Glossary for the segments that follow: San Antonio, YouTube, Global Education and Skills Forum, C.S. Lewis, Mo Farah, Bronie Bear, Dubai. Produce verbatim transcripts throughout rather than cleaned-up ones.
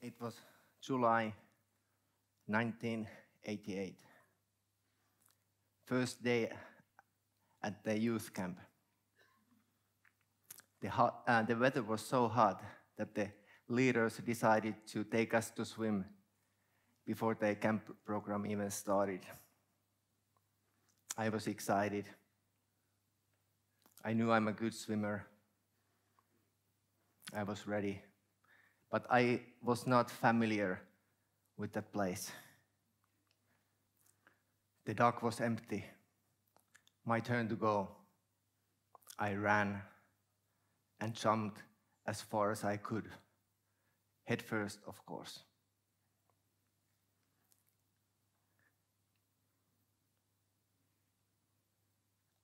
It was July nineteen eighty-eight, first day at the youth camp. The, hot, uh, the weather was so hot that the leaders decided to take us to swim before the camp program even started. I was excited. I knew I'm a good swimmer. I was ready. But I was not familiar with that place. The dock was empty. My turn to go. I ran and jumped as far as I could. Head first, of course.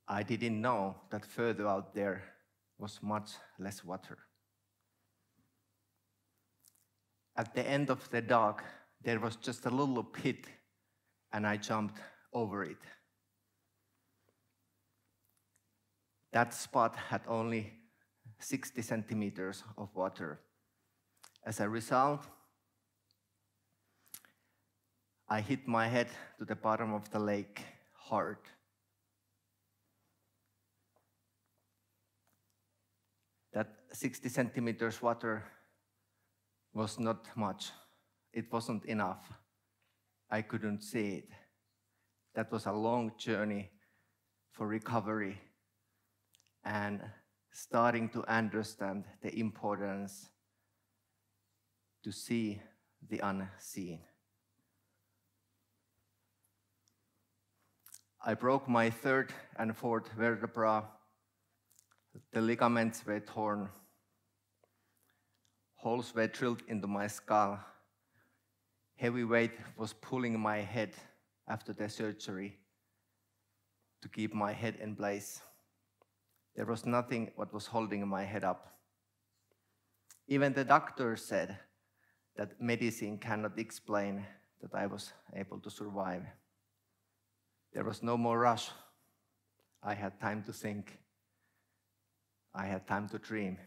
I didn't know that further out there was much less water. At the end of the dock, there was just a little pit, and I jumped over it. That spot had only sixty centimeters of water. As a result, I hit my head to the bottom of the lake hard. That sixty centimeters water was not much. It wasn't enough. I couldn't see it. That was a long journey for recovery and starting to understand the importance to see the unseen. I broke my third and fourth vertebra. The ligaments were torn. Holes were drilled into my skull. Heavy weight was pulling my head after the surgery to keep my head in place. There was nothing what was holding my head up. Even the doctor said that medicine cannot explain that I was able to survive. There was no more rush. I had time to think. I had time to dream.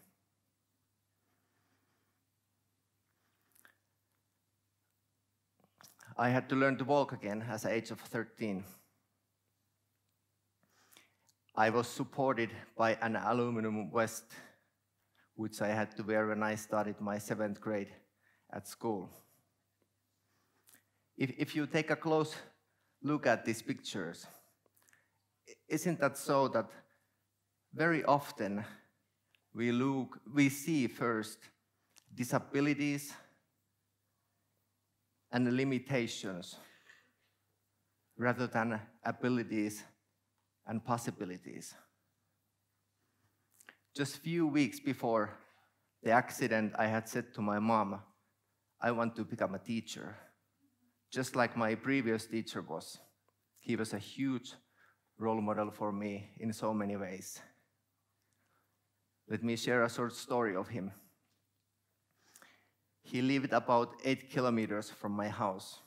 I had to learn to walk again at the age of thirteen. I was supported by an aluminum vest, which I had to wear when I started my seventh grade at school. If, if you take a close look at these pictures, isn't that so that very often we, look, we see first disabilities and limitations rather than abilities and possibilities. Just few weeks before the accident, I had said to my mom, I want to become a teacher, just like my previous teacher was. He was a huge role model for me in so many ways. Let me share a short story of him. He lived about eight kilometers from my house.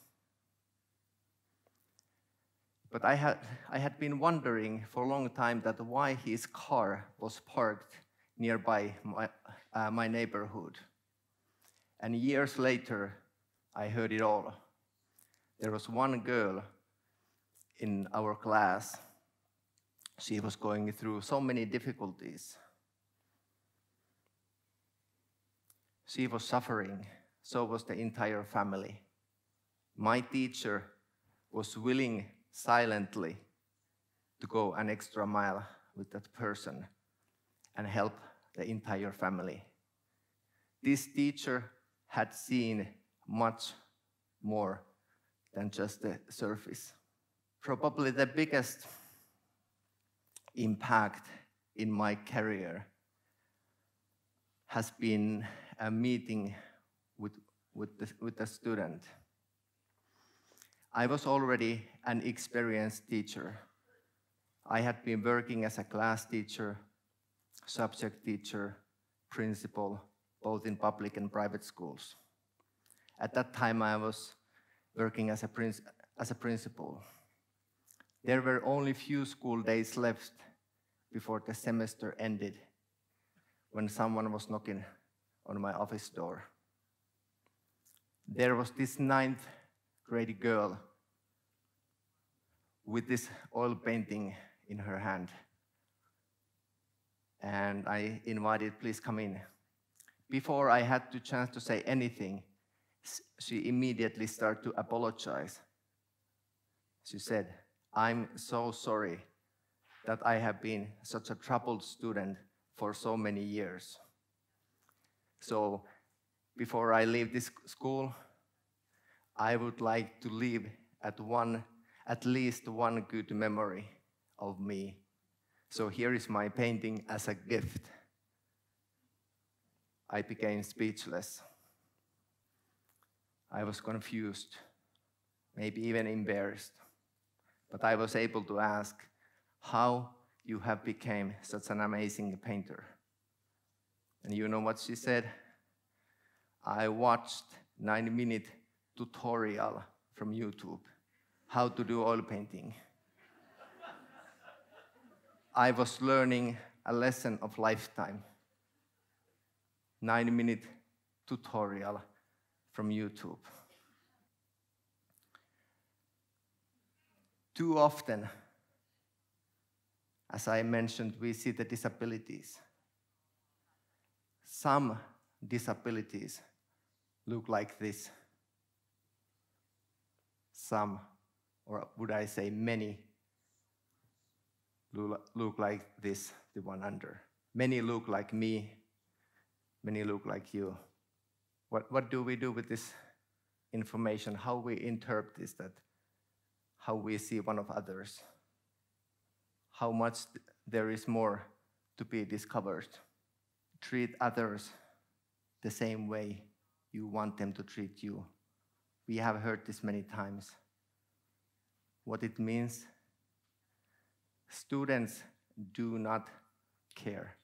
But I had, I had been wondering for a long time that why his car was parked nearby my, uh, my neighborhood. And years later, I heard it all. There was one girl in our class. She was going through so many difficulties. She was suffering, so was the entire family. My teacher was willing silently to go an extra mile with that person and help the entire family. This teacher had seen much more than just the surface. Probably the biggest impact in my career has been a meeting with, with, the, with the student. I was already an experienced teacher. I had been working as a class teacher, subject teacher, principal, both in public and private schools. At that time, I was working as a, prin- as a principal. There were only few school days left before the semester ended, when someone was knocking on my office door. There was this ninth grade girl with this oil painting in her hand. And I invited, please come in. Before I had the chance to say anything, she immediately started to apologize. She said, "I'm so sorry that I have been such a troubled student for so many years. So before I leave this school, I would like to leave at one, at least one good memory of me. So here is my painting as a gift." I became speechless. I was confused, maybe even embarrassed, but I was able to ask how you have become such an amazing painter. And you know what she said? "I watched a nine-minute tutorial from YouTube, how to do oil painting. I was learning a lesson of lifetime. Nine-minute tutorial from YouTube." Too often, as I mentioned, we see the disabilities. Some disabilities look like this. Some, or would I say many, look like this, the one under. Many look like me, many look like you. What, what do we do with this information? How we interpret this, that how we see one of others? How much there is more to be discovered? Treat others the same way you want them to treat you. We have heard this many times. What it means? Students do not care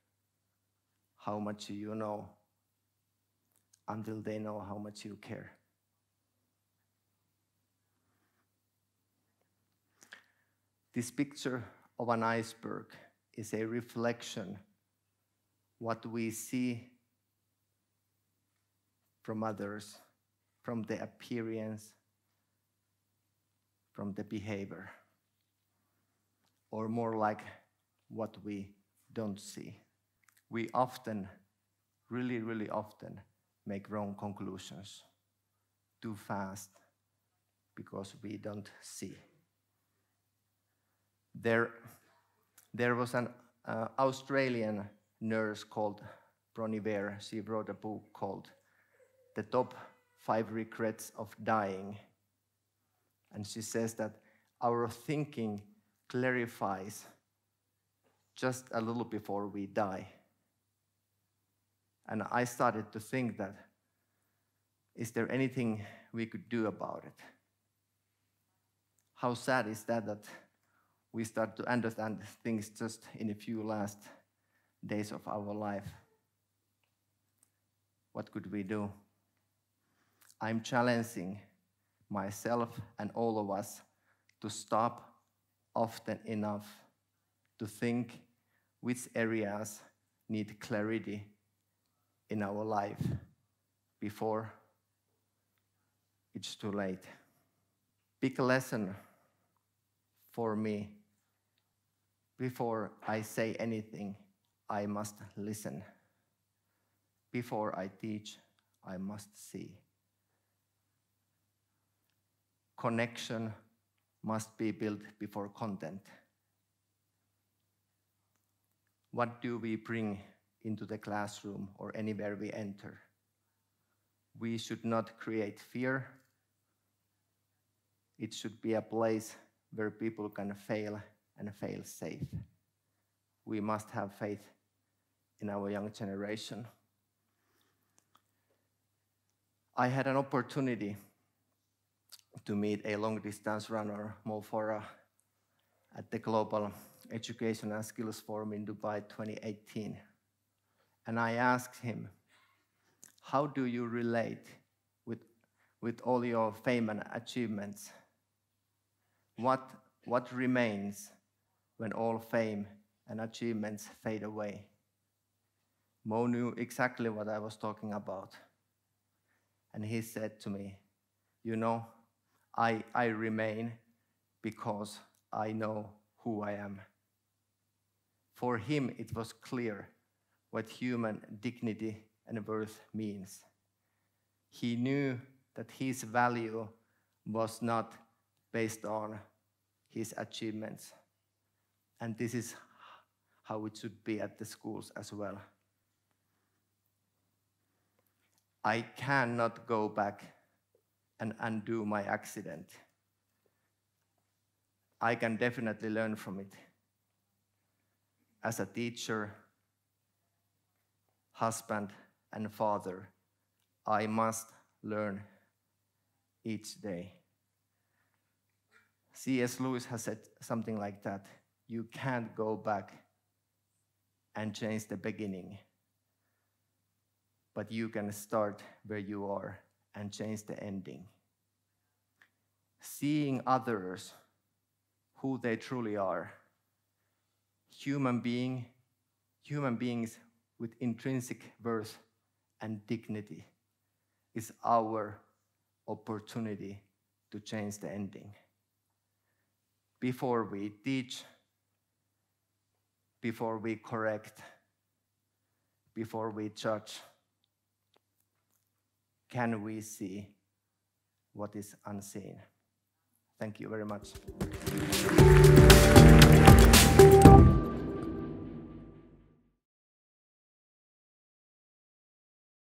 how much you know until they know how much you care. This picture of an iceberg is a reflection what we see from others, from the appearance, from the behavior, or more like what we don't see. We often, really, really often, make wrong conclusions too fast because we don't see. There, there was an uh, Australian nurse called Bronie Bear. She wrote a book called The Top Five Regrets of Dying. And she says that our thinking clarifies just a little before we die. And I started to think that, is there anything we could do about it? How sad is that, that we start to understand things just in a few last days of our life? What could we do? I'm challenging myself and all of us to stop often enough to think which areas need clarity in our life before it's too late. Big lesson for me: before I say anything, I must listen. Before I teach, I must see. Connection must be built before content. What do we bring into the classroom or anywhere we enter? We should not create fear. It should be a place where people can fail and fail safe. We must have faith in our young generation. I had an opportunity to meet a long-distance runner, Mo Farah, at the Global Education and Skills Forum in Dubai twenty eighteen. And I asked him, how do you relate with, with all your fame and achievements? What What remains when all fame and achievements fade away? Mo knew exactly what I was talking about. And he said to me, you know, I, I remain because I know who I am. For him, it was clear what human dignity and worth means. He knew that his value was not based on his achievements. And this is how it should be at the schools as well. I cannot go back and undo my accident. I can definitely learn from it. As a teacher, husband, and father, I must learn each day. C S Lewis has said something like that. You can't go back and change the beginning, but you can start where you are and change the ending. Seeing others, who they truly are, human being, human beings with intrinsic worth and dignity, is our opportunity to change the ending. Before we teach, before we correct, before we judge, can we see what is unseen? Thank you very much.